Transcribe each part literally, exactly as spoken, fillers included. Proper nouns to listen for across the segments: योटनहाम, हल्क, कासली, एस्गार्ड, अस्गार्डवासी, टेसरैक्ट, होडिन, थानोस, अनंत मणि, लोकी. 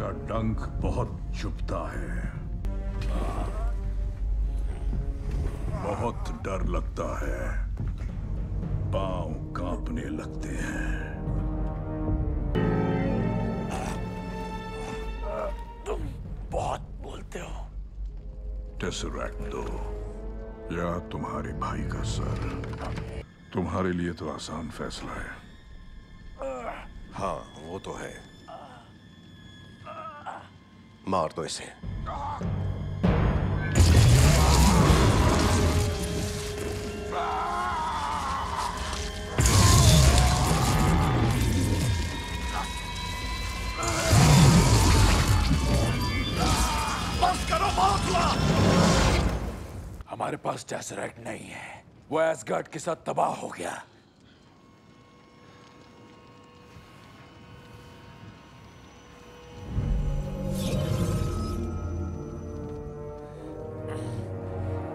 का डंक बहुत चुभता है, बहुत डर लगता है, पांव कांपने लगते हैं। तुम बहुत बोलते हो। टेसरैक्ट दो या तुम्हारे भाई का सर। तुम्हारे लिए तो आसान फैसला है। हाँ वो तो है। मार दो इसे। बस करो माफला। हमारे पास टेसरैक्ट नहीं है। वो एस्गार्ड के साथ तबाह हो गया।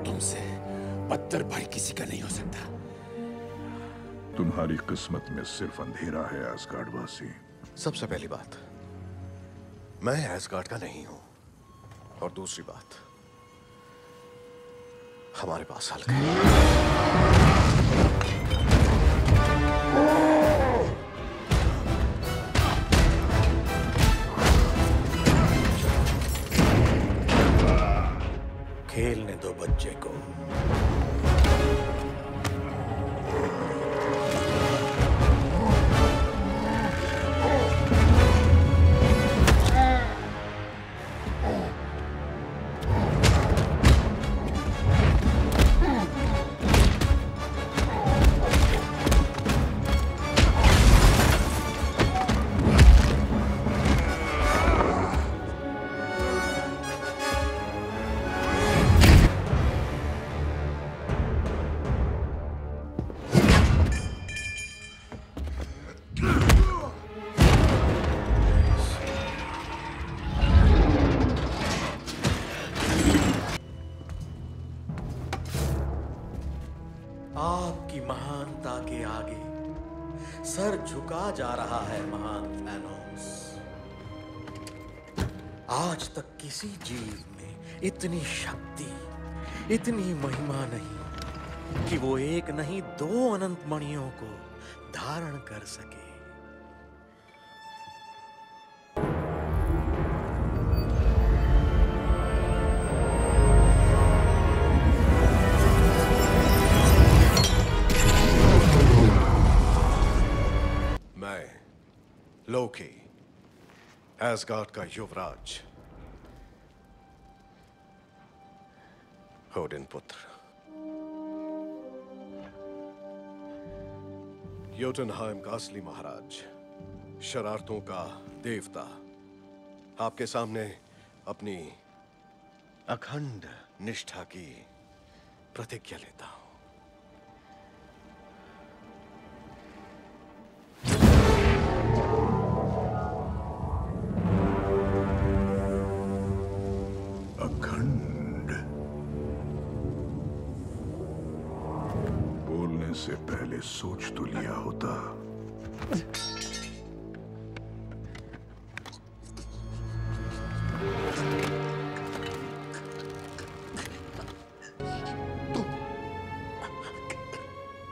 तुमसे पत्थर भाई किसी का नहीं हो सकता। तुम्हारी किस्मत में सिर्फ अंधेरा है अस्गार्डवासी। सबसे पहली बात, मैं एस्गार्ड का नहीं हूं, और दूसरी बात, हमारे पास हल्क है। खेलने दो बच्चे को। सर झुका जा रहा है महान थानोस। आज तक किसी जीव में इतनी शक्ति, इतनी महिमा नहीं कि वो एक नहीं दो अनंत मणियों को धारण कर सके। लोकी, एस्गार्ड का युवराज, होडिन पुत्र, योटनहाम कासली महाराज, शरारतों का देवता, आपके सामने अपनी अखंड निष्ठा की प्रतिज्ञा लेता हूं। से पहले सोच तो लिया होता।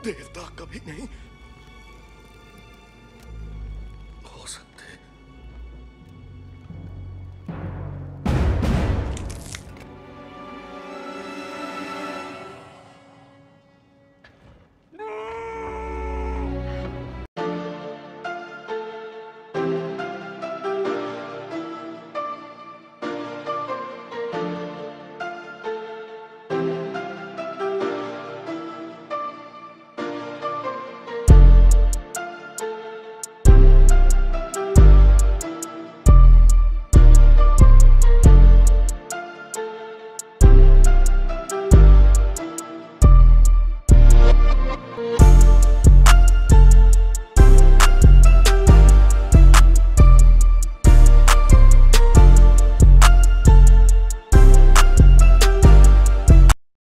देवता कभी नहीं